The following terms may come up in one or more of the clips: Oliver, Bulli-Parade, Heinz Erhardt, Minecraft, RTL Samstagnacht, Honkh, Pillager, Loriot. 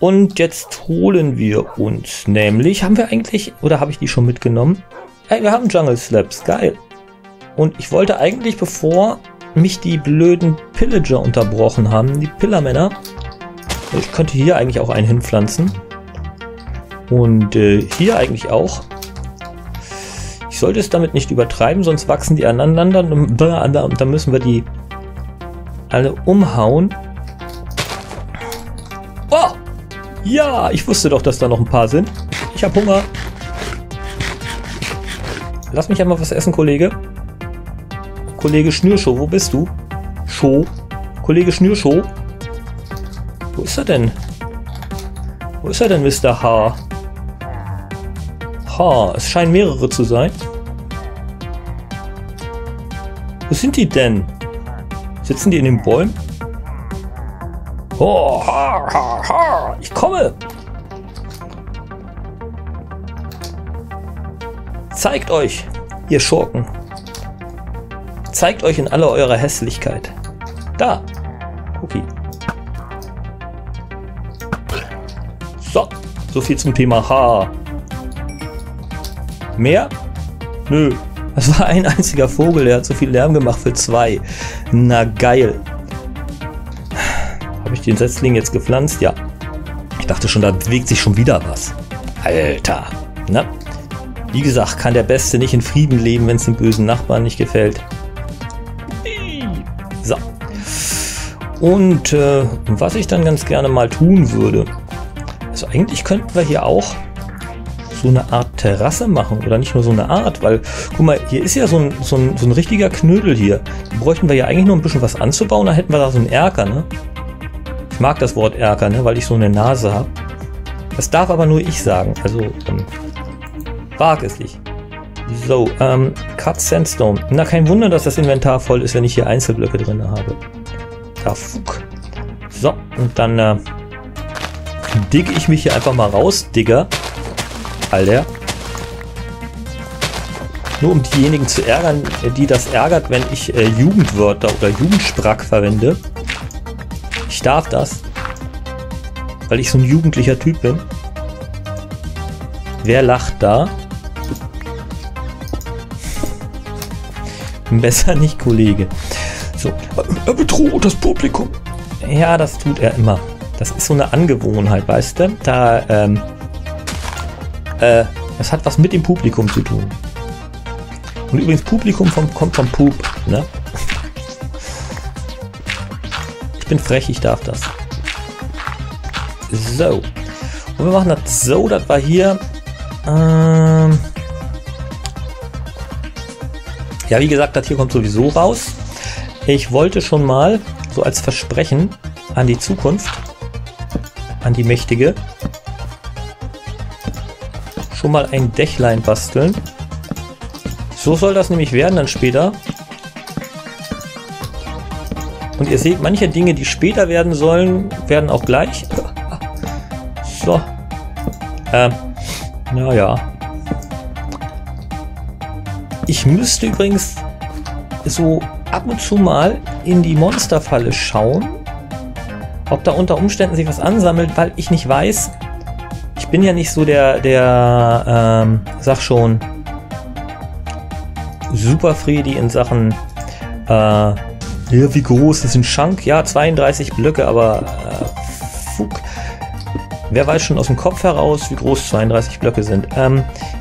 Und jetzt holen wir uns nämlich, haben wir eigentlich, oder habe ich die schon mitgenommen? Ey, wir haben Jungle Slabs, geil. Und ich wollte eigentlich, bevor mich die blöden Pillager unterbrochen haben, die Pillermänner, ich könnte hier eigentlich auch einen hinpflanzen. Und hier eigentlich auch. Ich sollte es damit nicht übertreiben, sonst wachsen die aneinander und dann müssen wir die alle umhauen. Oh! Ja, ich wusste doch, dass da noch ein paar sind. Ich habe Hunger. Lass mich einmal was essen, Kollege. Kollege Schnürschoh, wo bist du? Scho. Kollege Schnürschoh. Wo ist er denn? Wo ist er denn, Mr. H? H, es scheinen mehrere zu sein. Wo sind die denn? Sitzen die in den Bäumen? Oh, ha, ha, ha, ich komme! Zeigt euch, ihr Schurken. Zeigt euch in aller eurer Hässlichkeit. Da, Cookie. So, so viel zum Thema Haar. Mehr? Nö, das war ein einziger Vogel, der hat so viel Lärm gemacht für zwei. Na geil. Habe ich den Setzling jetzt gepflanzt? Ja. Ich dachte schon, da bewegt sich schon wieder was. Alter. Na? Wie gesagt, kann der Beste nicht in Frieden leben, wenn es dem bösen Nachbarn nicht gefällt. So. Und was ich dann ganz gerne mal tun würde. Also eigentlich könnten wir hier auch so eine Art Terrasse machen. Oder nicht nur so eine Art, weil, guck mal, hier ist ja so ein richtiger Knödel hier. Da bräuchten wir ja eigentlich nur ein bisschen was anzubauen, dann hätten wir da so einen Erker, ne? Ich mag das Wort Erker, ne, weil ich so eine Nase habe. Das darf aber nur ich sagen. Also, wag es nicht. So, Cut Sandstone. Na, kein Wunder, dass das Inventar voll ist, wenn ich hier Einzelblöcke drin habe. Da, fuck. So, und dann digge ich mich hier einfach mal raus, Digger. Alter. Nur um diejenigen zu ärgern, die das ärgert, wenn ich Jugendwörter oder Jugendsprack verwende. Ich darf das, weil ich so ein jugendlicher Typ bin. Wer lacht da? Besser nicht, Kollege. So, er bedroht das Publikum. Ja, das tut er immer. Das ist so eine Angewohnheit, weißt du? Da, das hat was mit dem Publikum zu tun. Und übrigens, Publikum kommt vom Pup, ne? Ich bin frech, ich darf das. So. Und wir machen das so, dass wir hier ja, wie gesagt, das hier kommt sowieso raus. Ich wollte schon mal so als Versprechen an die Zukunft, an die Mächtige, schon mal ein Dächlein basteln. So soll das nämlich werden dann später. Und ihr seht, manche Dinge, die später werden sollen, werden auch gleich. So. Naja. Ich müsste übrigens so ab und zu mal in die Monsterfalle schauen, ob da unter Umständen sich was ansammelt, weil ich nicht weiß. Ich bin ja nicht so der sag schon, Superfredi in Sachen, ja, wie groß ist ein Schank? Ja, 32 Blöcke, aber fuck. Wer weiß schon aus dem Kopf heraus, wie groß 32 Blöcke sind.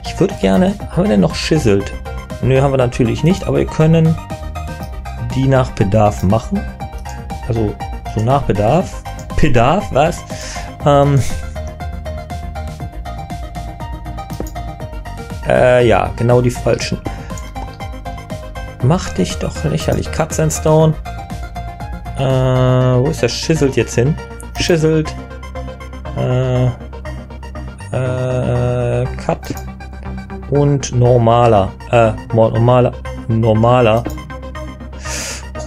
Ich würde gerne... Haben wir denn noch Schüsselt? Nö, haben wir natürlich nicht, aber wir können die nach Bedarf machen. Also, so nach Bedarf. Bedarf, was? Ja, genau die falschen. Mach dich doch lächerlich. Cut Sandstone. Wo ist der Schüsselt jetzt hin? Schüsselt. Cut. Und normaler. Normaler.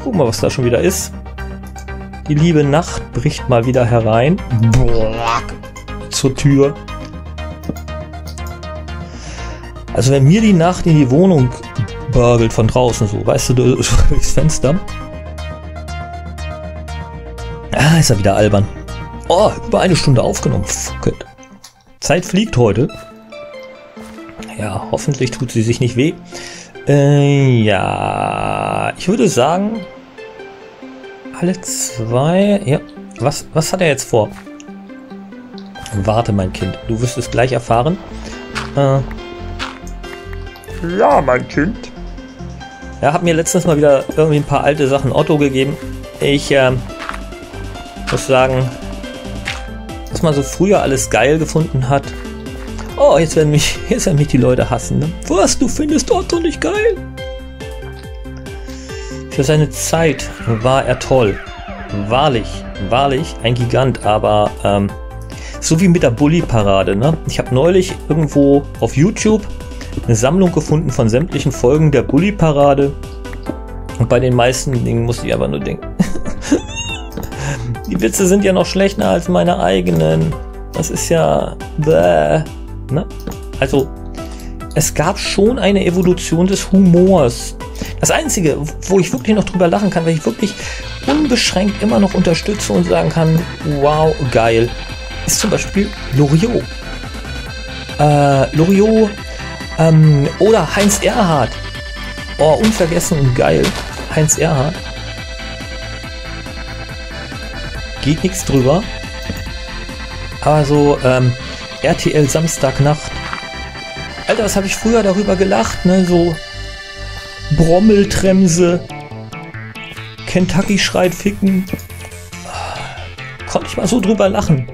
Guck mal, was da schon wieder ist. Die liebe Nacht bricht mal wieder herein. Black. Zur Tür. Also wenn mir die Nacht in die Wohnung burgelt von draußen, so, weißt du, durchs Fenster. Ah, ist ja wieder albern. Oh, über eine Stunde aufgenommen. Fuck it. Zeit fliegt heute. Ja, hoffentlich tut sie sich nicht weh. Ja, ich würde sagen, alle zwei... Ja, was hat er jetzt vor? Warte, mein Kind, du wirst es gleich erfahren. Ja, mein Kind. Er hat mir letztens mal wieder irgendwie ein paar alte Sachen Otto gegeben. Ich muss sagen, was man so früher alles geil gefunden hat. Oh, jetzt werden mich die Leute hassen. Ne? Was, du findest Otto nicht geil? Für seine Zeit war er toll. Wahrlich, ein Gigant, aber so wie mit der Bulli-Parade. Ne? Ich habe neulich irgendwo auf YouTube eine Sammlung gefunden von sämtlichen Folgen der Bulli-Parade. Und bei den meisten Dingen musste ich aber nur denken. Die Witze sind ja noch schlechter als meine eigenen. Das ist ja... Bäh. Ne? Also, es gab schon eine Evolution des Humors. Das Einzige, wo ich wirklich noch drüber lachen kann, weil ich wirklich unbeschränkt immer noch unterstütze und sagen kann, wow, geil, ist zum Beispiel Loriot. Oder Heinz Erhardt. Oh, unvergessen und geil. Heinz Erhardt. Geht nichts drüber. Aber so, RTL Samstagnacht. Alter, was habe ich früher darüber gelacht, ne? So Brommeltremse. Kentucky schreit ficken. Konnte ich mal so drüber lachen.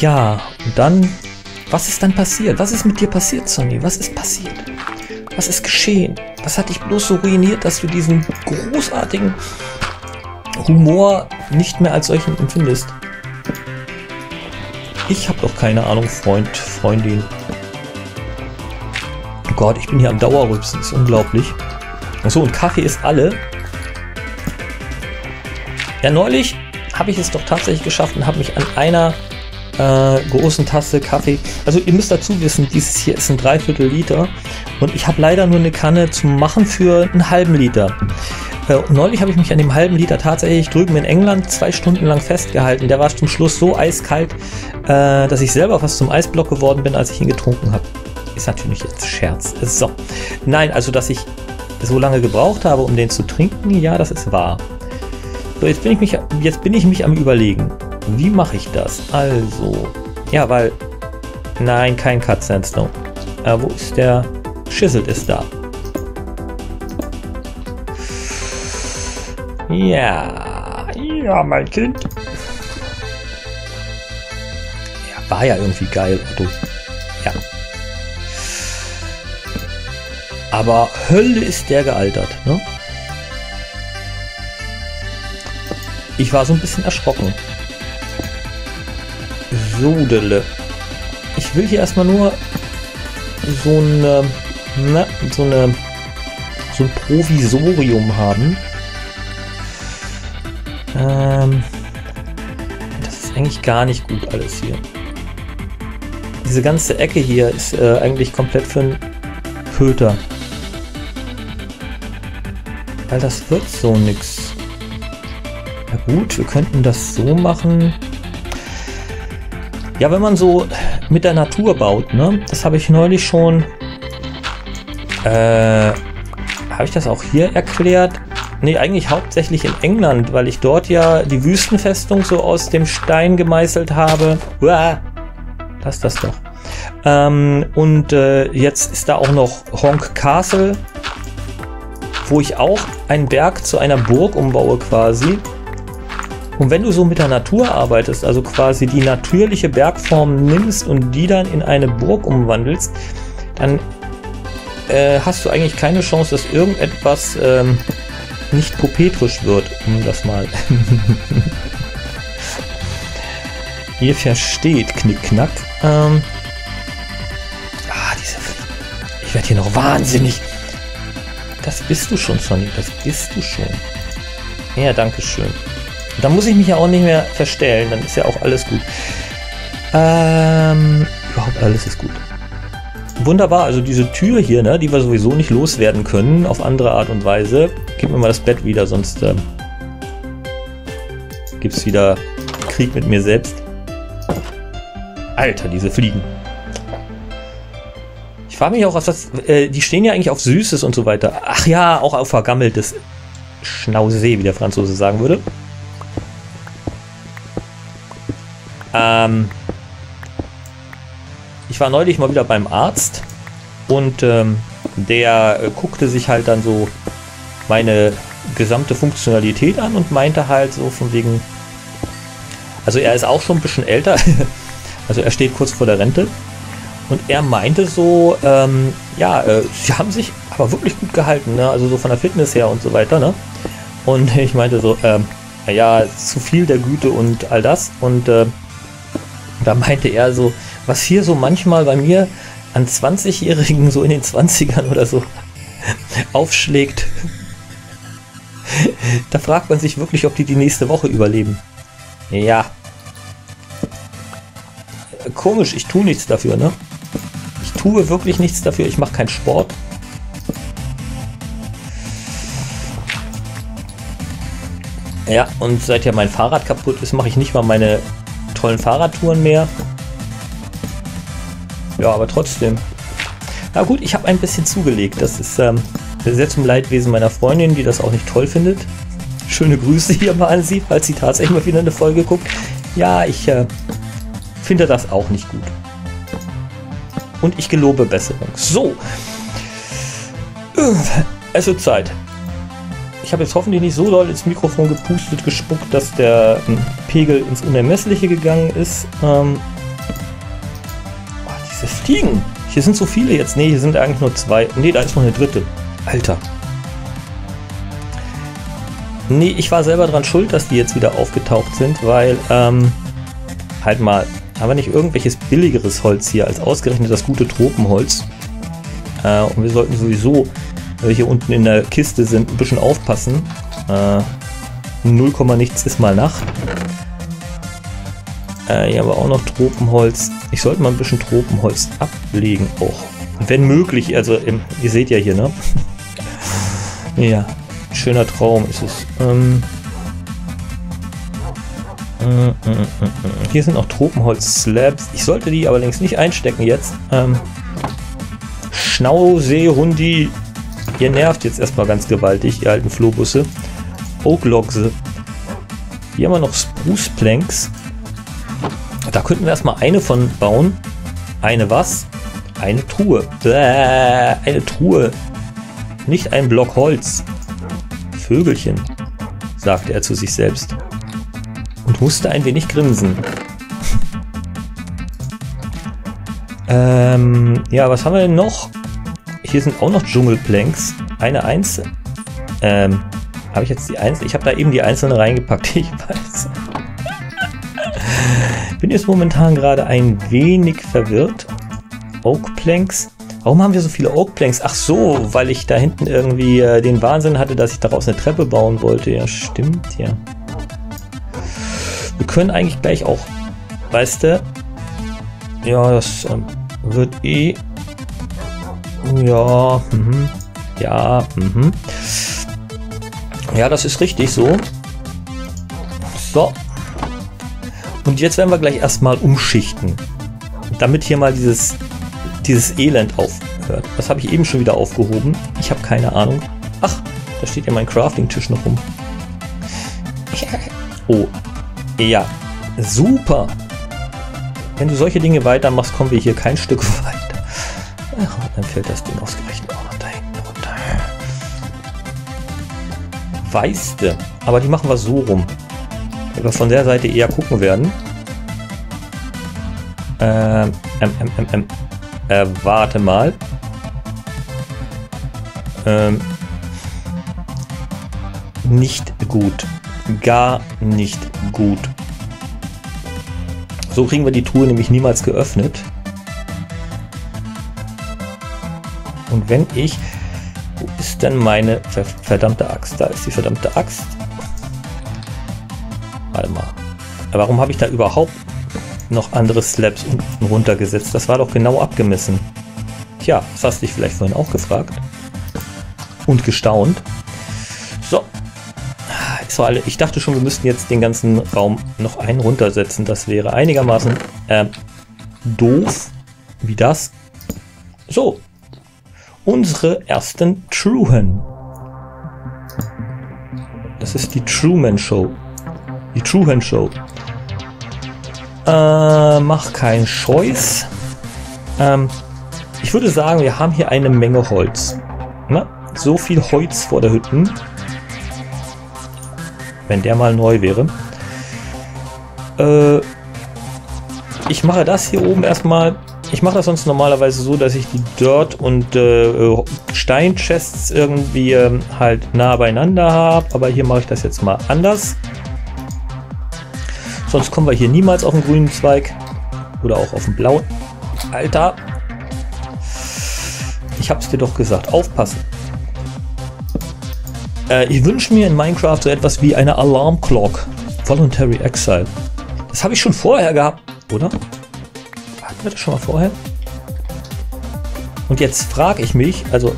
Ja, und dann... Was ist dann passiert? Was ist mit dir passiert, Sonny? Was ist passiert? Was ist geschehen? Was hat dich bloß so ruiniert, dass du diesen großartigen Humor nicht mehr als solchen empfindest? Ich habe doch keine Ahnung, Freund, Freundin. Oh Gott, ich bin hier am Dauerrübsen, ist unglaublich. Achso, und Kaffee ist alle. Ja, neulich habe ich es doch tatsächlich geschafft und habe mich an einer großen Tasse Kaffee. Also ihr müsst dazu wissen, dieses hier ist ein 3/4 Liter und ich habe leider nur eine Kanne zum Machen für einen halben Liter. Neulich habe ich mich an dem halben Liter tatsächlich drüben in England 2 Stunden lang festgehalten. Der war zum Schluss so eiskalt, dass ich selber fast zum Eisblock geworden bin, als ich ihn getrunken habe. Ist natürlich jetzt Scherz. So. Nein, also dass ich so lange gebraucht habe, um den zu trinken, ja, das ist wahr. So, jetzt bin ich mich am Überlegen. Wie mache ich das? Also, ja, weil, nein, kein Cut Sand Snow. Wo ist der? Schüssel ist da. Ja, mein Kind. Ja, war ja irgendwie geil, Otto. Ja. Aber Hölle ist der gealtert, ne? Ich war so ein bisschen erschrocken. Sudele. Ich will hier erstmal nur so ein Provisorium haben. Das ist eigentlich gar nicht gut alles hier. Diese ganze Ecke hier ist eigentlich komplett für einen Köter. Weil das wird so nix. Na gut, wir könnten das so machen. Ja, wenn man so mit der Natur baut, ne? Das habe ich neulich schon... habe ich das auch hier erklärt? Ne, eigentlich hauptsächlich in England, weil ich dort ja die Wüstenfestung so aus dem Stein gemeißelt habe. Uah, lass das doch. Jetzt ist da auch noch Honk Castle, wo ich auch einen Berg zu einer Burg umbaue quasi. Und wenn du so mit der Natur arbeitest, also quasi die natürliche Bergform nimmst und die dann in eine Burg umwandelst, dann hast du eigentlich keine Chance, dass irgendetwas nicht popetrisch wird, um das mal... Ihr versteht, Knickknack. Diese... Ich werde hier noch wahnsinnig... Das bist du schon, Sonny, das bist du schon. Ja, danke schön. Da muss ich mich ja auch nicht mehr verstellen, dann ist ja auch alles gut. Überhaupt alles ist gut. Wunderbar, also diese Tür hier, ne, die wir sowieso nicht loswerden können, auf andere Art und Weise. Gib mir mal das Bett wieder, sonst gibt es wieder Krieg mit mir selbst. Alter, diese Fliegen. Ich frage mich auch, was das... die stehen ja eigentlich auf Süßes und so weiter. Ach ja, auch auf vergammeltes Schnauzee, wie der Franzose sagen würde. Ich war neulich mal wieder beim Arzt und der guckte sich halt dann so meine gesamte Funktionalität an und meinte halt so von wegen, also er ist auch schon ein bisschen älter, also er steht kurz vor der Rente und er meinte so, sie haben sich aber wirklich gut gehalten, ne? Also so von der Fitness her und so weiter, ne? Und ich meinte so, naja, zu viel der Güte und all das und da meinte er so, was hier so manchmal bei mir an 20-Jährigen so in den 20ern oder so aufschlägt, da fragt man sich wirklich, ob die nächste Woche überleben. Ja. Komisch, ich tue nichts dafür, ne? Ich tue wirklich nichts dafür, ich mache keinen Sport. Ja, und seit ja mein Fahrrad kaputt ist, mache ich nicht mal meine tollen Fahrradtouren mehr. Ja, aber trotzdem. Na gut, ich habe ein bisschen zugelegt. Das ist sehr zum Leidwesen meiner Freundin, die das auch nicht toll findet. Schöne Grüße hier mal an sie, falls sie tatsächlich mal wieder eine Folge guckt. Ja, ich finde das auch nicht gut. Und ich gelobe Besserung. So. Es wird Zeit. Ich habe jetzt hoffentlich nicht so doll ins Mikrofon gepustet, gespuckt, dass der Pegel ins Unermessliche gegangen ist. Fliegen. Hier sind so viele jetzt. Ne, hier sind eigentlich nur zwei. Ne, da ist noch eine dritte. Alter. Ne, ich war selber dran schuld, dass die jetzt wieder aufgetaucht sind, weil, halt mal, haben wir nicht irgendwelches billigeres Holz hier als ausgerechnet das gute Tropenholz? Und wir sollten sowieso, weil wir hier unten in der Kiste sind, ein bisschen aufpassen. 0, nichts ist mal Nacht. Hier haben wir auch noch Tropenholz. Ich sollte mal ein bisschen Tropenholz ablegen auch. Wenn möglich, also ihr seht ja hier, ne? Ja, ein schöner Traum ist es. Hier sind noch Tropenholz-Slabs. Ich sollte die aber längst nicht einstecken jetzt. Schnauseehundi, ihr nervt jetzt erstmal ganz gewaltig, ihr alten Flohbusse. Oaklochse. Hier haben wir noch Spruce Planks. Da könnten wir erstmal eine von bauen. Eine was? Eine Truhe. Bläh, eine Truhe. Nicht ein Block Holz. Vögelchen, sagte er zu sich selbst. Und musste ein wenig grinsen. Ja, was haben wir denn noch? Hier sind auch noch Dschungelplanks. Eine einzelne. Habe ich jetzt die einzelne? Ich habe da eben die einzelne reingepackt. Ich weiß. Ich bin jetzt momentan gerade ein wenig verwirrt. Oak Planks. Warum haben wir so viele Oak Planks? Ach so, weil ich da hinten irgendwie den Wahnsinn hatte, dass ich daraus eine Treppe bauen wollte. Ja, stimmt, ja. Wir können eigentlich gleich auch, weißt du, ja, das wird eh, ja, ja, ja, das ist richtig so. So. Und jetzt werden wir gleich erstmal umschichten, damit hier mal dieses Elend aufhört. Das habe ich eben schon wieder aufgehoben. Ich habe keine Ahnung. Ach, da steht ja mein Crafting-Tisch noch rum. Oh, ja, super. Wenn du solche Dinge weitermachst, kommen wir hier kein Stück weiter. Ach, und dann fällt das Ding ausgerechnet auch noch da hinten runter. Weißte, aber die machen wir so rum. Weil wir von der Seite eher gucken werden. Warte mal. Nicht gut. Gar nicht gut. So kriegen wir die Truhe nämlich niemals geöffnet. Und wenn ich... Wo ist denn meine verdammte Axt? Da ist die verdammte Axt. Warte mal. Warum habe ich da überhaupt noch andere Slabs unten runtergesetzt? Das war doch genau abgemessen. Tja, das hast du dich vielleicht vorhin auch gefragt. Und gestaunt. So. extra alle. Ich dachte schon, wir müssten jetzt den ganzen Raum noch einen runtersetzen. Das wäre einigermaßen doof wie das. So, unsere ersten Truhen. Das ist die Truman Show. Die Truhan Show. Mach keinen Scheiß. Ich würde sagen, wir haben hier eine Menge Holz. Na, so viel Holz vor der Hütte. Wenn der mal neu wäre. Ich mache das hier oben erstmal. Ich mache das sonst normalerweise so, dass ich die Dirt- und Steinchests irgendwie halt nah beieinander habe. Aber hier mache ich das jetzt mal anders. Sonst kommen wir hier niemals auf den grünen Zweig. Oder auch auf den blauen. Alter. Ich hab's dir doch gesagt. Aufpassen. Ich wünsche mir in Minecraft so etwas wie eine Alarm Clock. Voluntary Exile. Das habe ich schon vorher gehabt, oder? Hatten wir das schon mal vorher? Und jetzt frage ich mich, also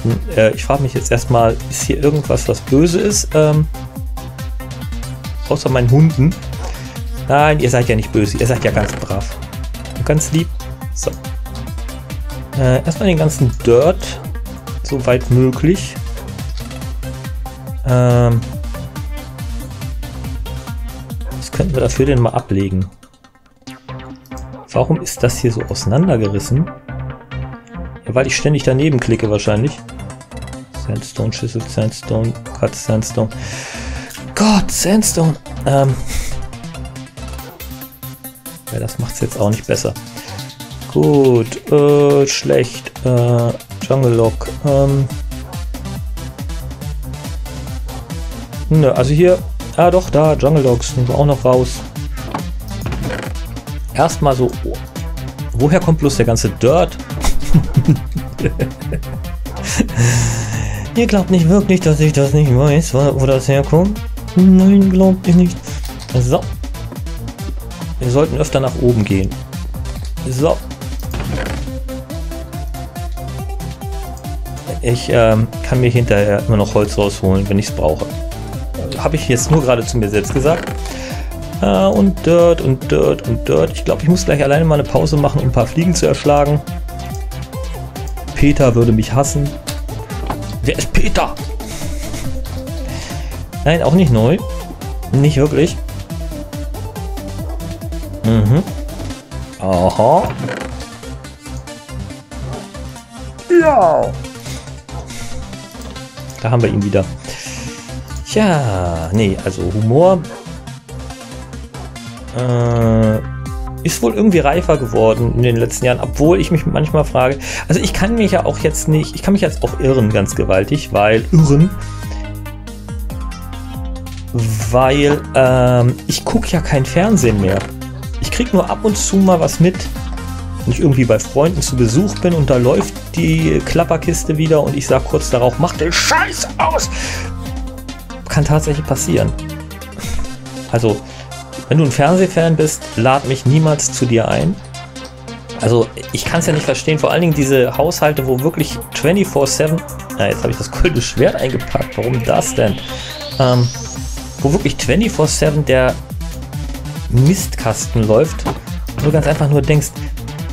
ich frage mich jetzt erstmal, ist hier irgendwas, was böse ist? Außer meinen Hunden. Nein, ihr seid ja nicht böse, ihr seid ja ganz brav. Und ganz lieb. So. Erstmal den ganzen Dirt, so weit möglich. Was könnten wir dafür denn mal ablegen? Warum ist das hier so auseinandergerissen? Ja, weil ich ständig daneben klicke wahrscheinlich. Sandstone, Schüssel, Sandstone, Cut, Sandstone. Gott, Sandstone! Ja, das macht es jetzt auch nicht besser. Gut, schlecht. Jungle Lock. Nö, also hier. Ah doch, da, Jungle Logs nehmen wir auch noch raus. Erstmal so. Oh, woher kommt bloß der ganze Dirt? Ihr glaubt nicht wirklich, dass ich das nicht weiß, wo das herkommt? Nein, glaubt ihr nicht. So. Wir sollten öfter nach oben gehen. So. Ich kann mir hinterher immer noch Holz rausholen, wenn ich es brauche. Habe ich jetzt nur gerade zu mir selbst gesagt. Und Dirt und Dirt und Dirt. Ich glaube, ich muss gleich alleine mal eine Pause machen, um ein paar Fliegen zu erschlagen. Peter würde mich hassen. Wer ist Peter? Nein, auch nicht neu. Nicht wirklich. Mhm. Aha. Ja. Da haben wir ihn wieder. Ja, nee, also Humor ist wohl irgendwie reifer geworden in den letzten Jahren, obwohl ich mich manchmal frage, also ich kann mich ja auch jetzt nicht, ich kann mich jetzt auch irren ganz gewaltig, weil ich gucke ja kein Fernsehen mehr. Ich kriege nur ab und zu mal was mit, wenn ich irgendwie bei Freunden zu Besuch bin und da läuft die Klapperkiste wieder und ich sage kurz darauf, mach den Scheiß aus! Kann tatsächlich passieren. Also, wenn du ein Fernsehfan bist, lad mich niemals zu dir ein. Also, ich kann es ja nicht verstehen, vor allen Dingen diese Haushalte, wo wirklich 24/7... Na, jetzt habe ich das goldene Schwert eingepackt, warum das denn? Wo wirklich 24/7 der Mistkasten läuft und du ganz einfach nur denkst,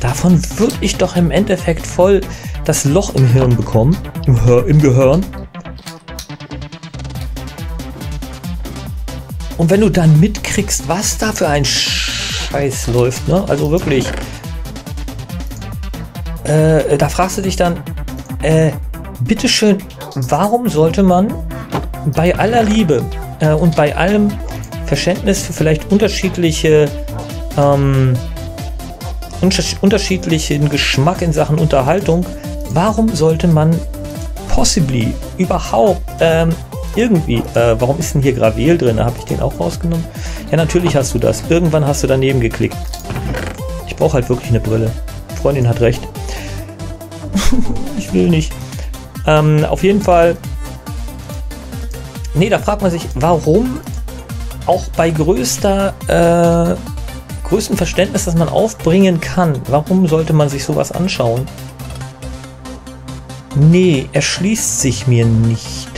davon würde ich doch im Endeffekt voll das Loch im Hirn bekommen, im Gehirn. Und wenn du dann mitkriegst, was da für ein Scheiß läuft, ne? Also wirklich. Da fragst du dich dann, bitteschön, warum sollte man bei aller Liebe und bei allem Verständnis für vielleicht unterschiedliche, unterschiedlichen Geschmack in Sachen Unterhaltung, warum sollte man possibly überhaupt irgendwie, warum ist denn hier Gravel drin? Habe ich den auch rausgenommen? Ja, natürlich hast du das. Irgendwann hast du daneben geklickt. Ich brauche halt wirklich eine Brille. Freundin hat recht. Ich will nicht. Auf jeden Fall. Nee, da fragt man sich, warum auch bei größtem Verständnis, das man aufbringen kann, warum sollte man sich sowas anschauen? Nee, erschließt sich mir nicht.